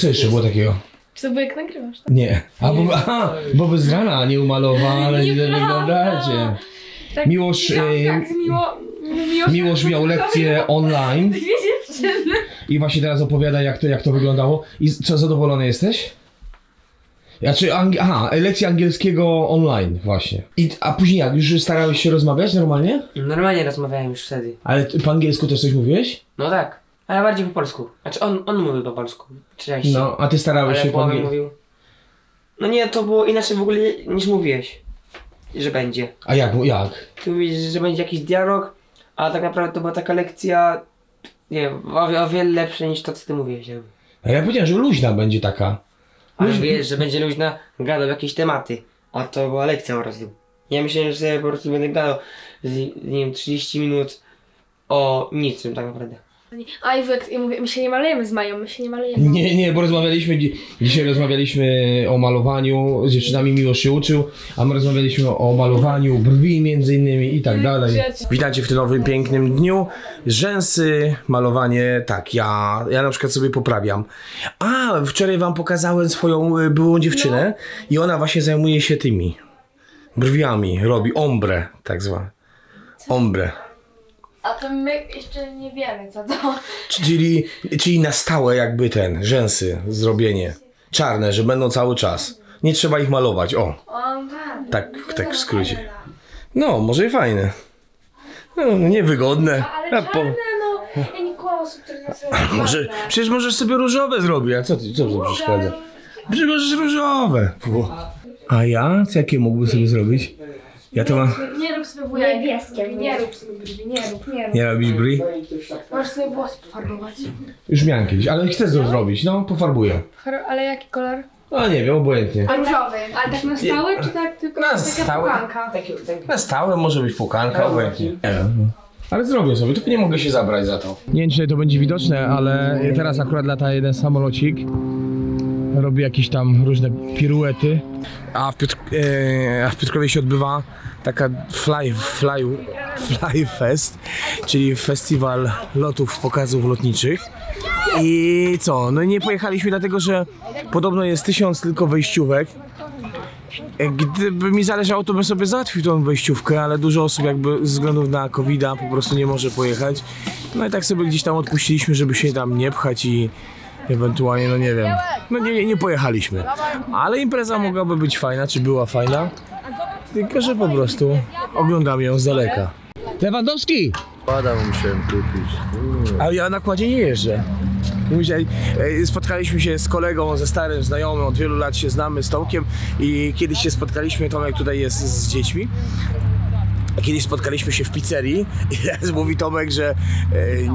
Co jeszcze było takiego? Czy to było jak nagrywasz, tak? Nie. A bo, aha, bo by z rana nie umalowane, nie wyglądacie. Tak, Miłosz, Miłosz miał lekcję online. I właśnie teraz opowiada, jak to wyglądało. I co, zadowolony jesteś? Znaczy, aha, lekcja angielskiego online właśnie. A później jak? Już starałeś się rozmawiać normalnie? Normalnie rozmawiałem już wtedy. Ale po angielsku też coś mówiłeś? No tak, ale bardziej po polsku. Znaczy on mówił po polsku, częściej. No, a ty starałeś ale się po angielsku? Mówił. No nie, to było inaczej w ogóle niż mówiłeś, że będzie. A jak? Ty mówisz, że będzie jakiś dialog, a tak naprawdę to była taka lekcja, nie wiem, o wiele lepsza niż to, co ty mówiłeś. A ja powiedziałem, że luźna będzie taka. Ale wiesz, że będzie luźna, gadał jakieś tematy, a to była lekcja po prostu. Ja myślałem, że po prostu będę gadał z nim 30 minut o niczym tak naprawdę. A i my się nie malujemy z Mają, my się nie malujemy. Nie, nie, bo rozmawialiśmy, dzisiaj rozmawialiśmy o malowaniu, z dziewczynami Miłosz się uczył, a my rozmawialiśmy o malowaniu brwi między innymi i tak dalej. Witajcie w tym nowym pięknym dniu. Rzęsy, malowanie, tak, ja na przykład sobie poprawiam. A, wczoraj wam pokazałem swoją byłą dziewczynę i ona właśnie zajmuje się tymi brwiami, robi ombre, tak zwane. Ombre. A to my jeszcze nie wiemy co to. Czyli na stałe jakby rzęsy zrobienie. Czarne, że będą cały czas. Nie trzeba ich malować, o. Tak w skrócie. No, może i fajne. No, niewygodne. Ale czarne, no, ja nie kłam osób, które nie zrobią. Przecież możesz sobie różowe zrobić, a co ty przeszkadza? Przecież możesz różowe. A ja? Jakie mógłbym sobie zrobić? Ja to mam... Nie rób sobie brwi niebieskie, nie rób sobie brwi, nie rób. Nie robisz brwi? Możesz sobie włosy pofarbować. Już miałem kiedyś, ale chcę to zrobić, no pofarbuję. Ale jaki kolor? No nie wiem, obojętnie. Różowy. Ale tak na stałe, czy tak tylko taka płukanka? Na stałe może być płukanka, obojętnie. Nie wiem. Ale zrobię sobie, tylko nie mogę się zabrać za to. Nie wiem, czy to będzie widoczne, ale teraz akurat lata jeden samolocik. Robi jakieś tam różne piruety. A w Piotrkowie się odbywa taka Fly Fest, czyli festiwal lotów, pokazów lotniczych. I co? No nie pojechaliśmy dlatego, że podobno jest 1000 tylko wejściówek. Gdyby mi zależało, to bym sobie załatwił tą wejściówkę, ale dużo osób jakby ze względów na COVID-a po prostu nie może pojechać. No i tak sobie gdzieś tam odpuściliśmy, żeby się tam nie pchać i ewentualnie, no nie wiem, no nie pojechaliśmy, ale impreza mogłaby być fajna, czy była fajna, tylko że po prostu oglądam ją z daleka. Lewandowski! Kłada musiałem kupić. Ale ja na kładzie nie jeżdżę. Spotkaliśmy się z kolegą, ze starym znajomym, od wielu lat się znamy, z Tomkiem, i kiedyś się spotkaliśmy, Tomek tutaj jest z dziećmi. Kiedyś spotkaliśmy się w pizzerii i teraz mówi Tomek, że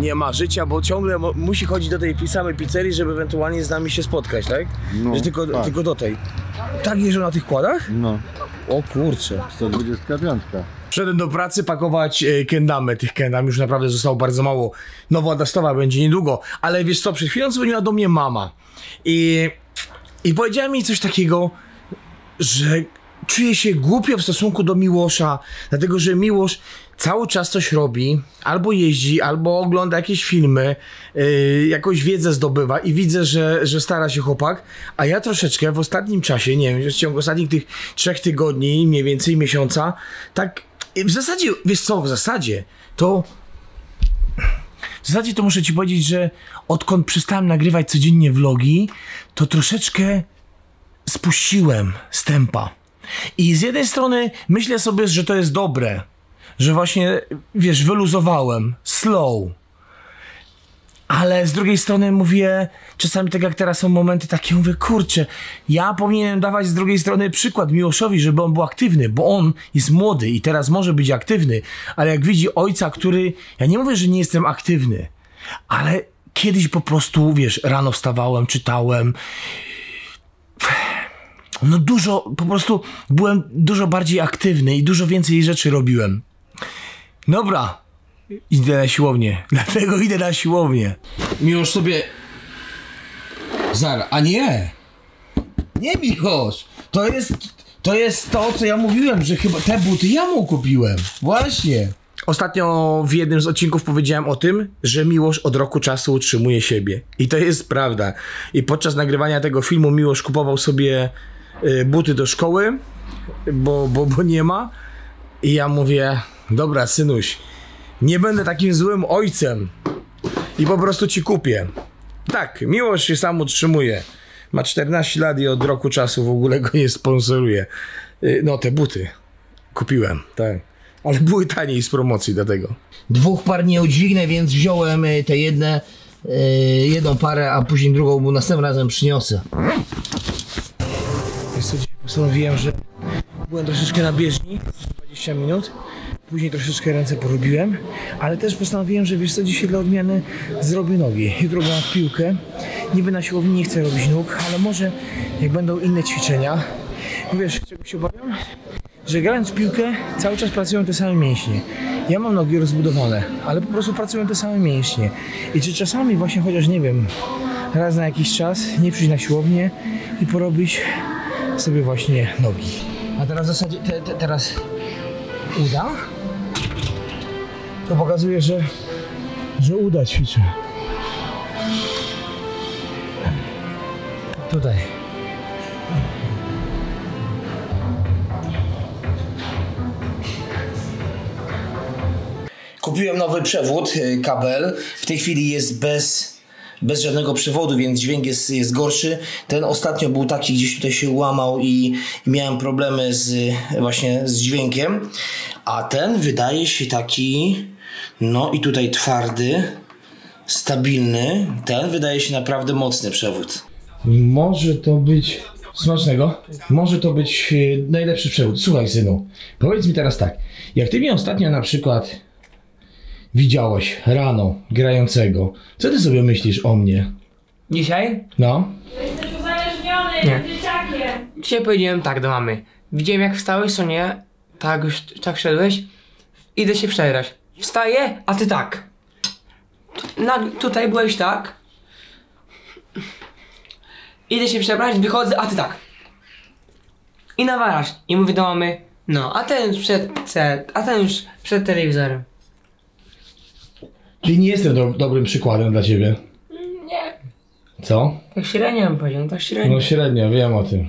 nie ma życia, bo ciągle musi chodzić do tej samej pizzerii, żeby ewentualnie z nami się spotkać, tak? No, że tylko do tej. Tak jeżdżą na tych kładach? No. O kurczę. 125. Wszedłem do pracy pakować kendamy. Tych kendam już naprawdę zostało bardzo mało. Nowa dostawa będzie niedługo, ale wiesz co, przed chwilą dzwoniła do mnie mama. I powiedziała mi coś takiego, że... Czuję się głupio w stosunku do Miłosza, dlatego że Miłosz cały czas coś robi, albo jeździ, albo ogląda jakieś filmy, jakąś wiedzę zdobywa i widzę, że stara się chłopak, a ja troszeczkę w ostatnim czasie, nie wiem, w ciągu ostatnich tych 3 tygodni, mniej więcej miesiąca, tak w zasadzie, wiesz co, w zasadzie to muszę ci powiedzieć, że odkąd przestałem nagrywać codziennie vlogi, to troszeczkę spuściłem z tempa. I z jednej strony myślę sobie, że to jest dobre, że właśnie, wiesz, wyluzowałem, slow, ale z drugiej strony mówię, czasami tak jak teraz są momenty takie, mówię, kurczę, ja powinienem dawać z drugiej strony przykład Miłoszowi, żeby on był aktywny, bo on jest młody i teraz może być aktywny, ale jak widzi ojca, który, ja nie mówię, że nie jestem aktywny, ale kiedyś po prostu, wiesz, rano wstawałem, czytałem, no dużo, po prostu byłem dużo bardziej aktywny i dużo więcej rzeczy robiłem. Dobra, idę na siłownię, dlatego idę na siłownię. Miłosz sobie... Zaraz, a nie! Nie, Miłosz! To jest to, co ja mówiłem, że chyba te buty ja mu kupiłem. Właśnie. Ostatnio w jednym z odcinków powiedziałem o tym, że Miłosz od roku czasu utrzymuje siebie. I to jest prawda. I podczas nagrywania tego filmu Miłosz kupował sobie buty do szkoły, bo nie ma. I ja mówię, dobra synuś, nie będę takim złym ojcem i po prostu ci kupię. Tak, Miłosz się sam utrzymuje. Ma 14 lat i od roku czasu w ogóle go nie sponsoruje. No te buty kupiłem, tak. Ale były taniej z promocji dlatego. Dwóch par nie udźwignę, więc wziąłem te jedną parę, a później drugą, bo następnym razem przyniosę. Wiesz co, postanowiłem, że byłem troszeczkę na bieżni, 20 minut. Później troszeczkę ręce porobiłem, ale też postanowiłem, że wiesz co, dzisiaj dla odmiany zrobię nogi. Jutro gram w piłkę, niby na siłowni nie chcę robić nóg, ale może jak będą inne ćwiczenia. Wiesz, czego się obawiam? Że grając w piłkę cały czas pracują te same mięśnie. Ja mam nogi rozbudowane, ale po prostu pracują te same mięśnie. I czy czasami właśnie, chociaż nie wiem, raz na jakiś czas nie przyjść na siłownię i porobić sobie właśnie nogi. A teraz w zasadzie, teraz uda? To pokazuje, że uda ćwiczę. Tutaj. Kupiłem nowy przewód, kabel. W tej chwili jest bez żadnego przewodu, więc dźwięk jest gorszy. Ten ostatnio był taki, gdzieś tutaj się łamał i miałem problemy właśnie z dźwiękiem. A ten wydaje się taki, no i tutaj twardy, stabilny. Ten wydaje się naprawdę mocny przewód. Może to być... Smacznego. Może to być najlepszy przewód. Słuchaj synu, powiedz mi teraz tak. Jak ty mnie ostatnio na przykład widziałeś rano grającego, co ty sobie myślisz o mnie? Dzisiaj? No. Jesteś uzależniony, dzieciakiem. Dzisiaj powiedziałem tak do mamy. Widziałem jak wstałeś, co nie? Tak już tak szedłeś. Idę się przebrać. Wstaję, a ty tak. Tutaj byłeś tak. Idę się przebrać, wychodzę, a ty tak. I nawalasz. I mówię do mamy, no, a ten już przed telewizorem. Czyli nie jestem dobrym przykładem dla ciebie. Nie. Co? Tak średnio bym powiedział, tak średnio. No średnio, wiem o tym.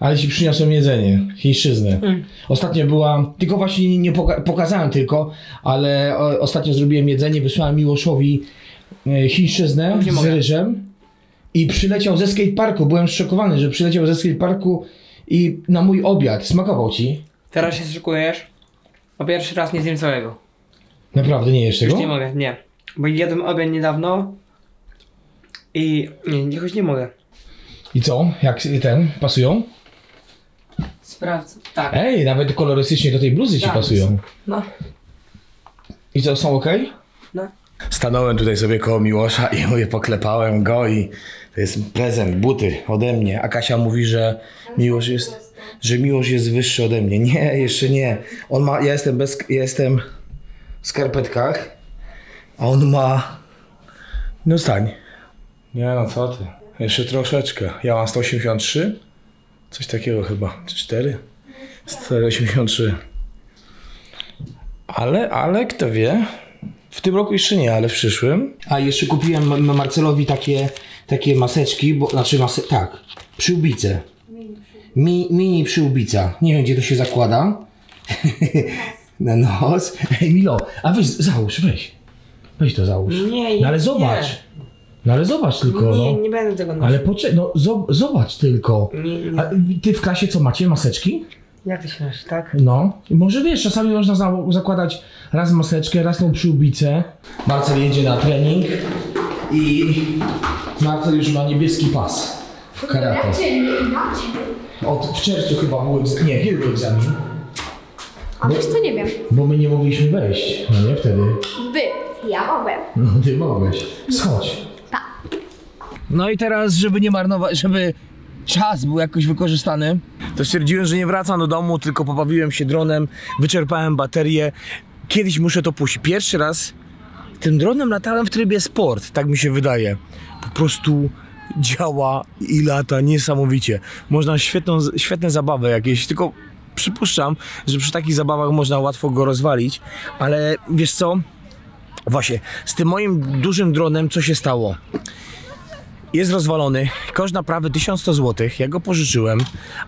Ale ci przyniosłem jedzenie, chińszczyznę. Ostatnio byłam, tylko właśnie nie pokazałem tylko, ale ostatnio zrobiłem jedzenie, wysłałem Miłoszowi chińszczyznę z ryżem. I przyleciał ze skateparku, byłem zszokowany, że przyleciał ze skateparku i na mój obiad. Smakował ci? Teraz się szokujesz, bo pierwszy raz nie zjem całego. Naprawdę nie jesz tego? Już nie mogę, nie. Bo jadłem obiad niedawno i jakoś nie mogę. I co? Jak ten? Pasują? Sprawdzę, tak. Ej, nawet kolorystycznie do tej bluzy ci pasują. No. I co, są ok? No. Stanąłem tutaj sobie koło Miłosza i mówię, poklepałem go i to jest prezent, buty ode mnie. A Kasia mówi, że Miłosz jest wyższy ode mnie. Nie, jeszcze nie. On ma, ja jestem w skarpetkach, a on ma... No stań. Nie no, co ty. Jeszcze troszeczkę. Ja mam 183? Coś takiego chyba. Czy 4? 183. Ale kto wie? W tym roku jeszcze nie, ale w przyszłym. A jeszcze kupiłem Marcelowi takie maseczki, bo znaczy tak, przyłbice. Mini przyłbica. Nie wiem, gdzie to się zakłada. Na nos. Ej Milo, a weź załóż, weź. Weź to załóż. Nie, no ale zobacz. Nie. No ale zobacz tylko. Nie, nie będę tego nosił. Ale poczekaj, no zobacz tylko. Nie, nie. A ty w klasie co macie? Maseczki? Jak ty się masz, tak? No. Może wiesz, czasami można zakładać raz maseczkę, raz tą przyłbicę. Marcel jedzie na trening i Marcel już ma niebieski pas w karate. Od czerwca chyba byłem, nie, kiedy egzamin? A wiesz to nie wiem. Bo my nie mogliśmy wejść, no nie wtedy. Ja mogłem. No ty mogłeś. Schodź. Tak. No i teraz, żeby nie marnować, żeby czas był jakoś wykorzystany, to stwierdziłem, że nie wracam do domu, tylko pobawiłem się dronem, wyczerpałem baterię. Kiedyś muszę to puścić. Pierwszy raz tym dronem latałem w trybie sport, tak mi się wydaje. Po prostu działa i lata niesamowicie. Można świetne zabawy jakieś, tylko przypuszczam, że przy takich zabawach można łatwo go rozwalić, ale wiesz co? Właśnie, z tym moim dużym dronem co się stało? Jest rozwalony, koszt naprawy 1100 zł, ja go pożyczyłem,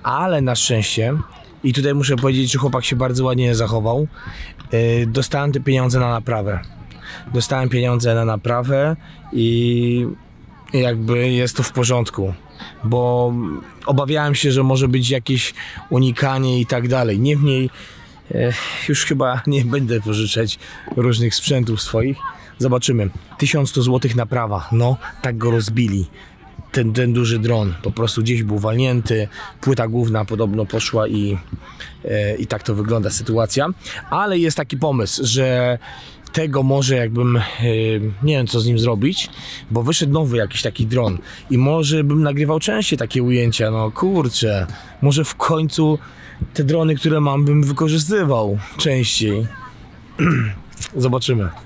ale na szczęście, i tutaj muszę powiedzieć, że chłopak się bardzo ładnie zachował, dostałem te pieniądze na naprawę. Dostałem pieniądze na naprawę i jakby jest to w porządku, bo obawiałem się, że może być jakieś unikanie i tak dalej. Niemniej już chyba nie będę pożyczać różnych sprzętów swoich. Zobaczymy. 1100 zł naprawa. No, tak go rozbili. Ten duży dron. Po prostu gdzieś był walnięty. Płyta główna podobno poszła i tak to wygląda sytuacja. Ale jest taki pomysł, że tego może jakbym, nie wiem co z nim zrobić, bo wyszedł nowy jakiś taki dron i może bym nagrywał częściej takie ujęcia, no kurczę, może w końcu te drony, które mam, bym wykorzystywał częściej. Zobaczymy.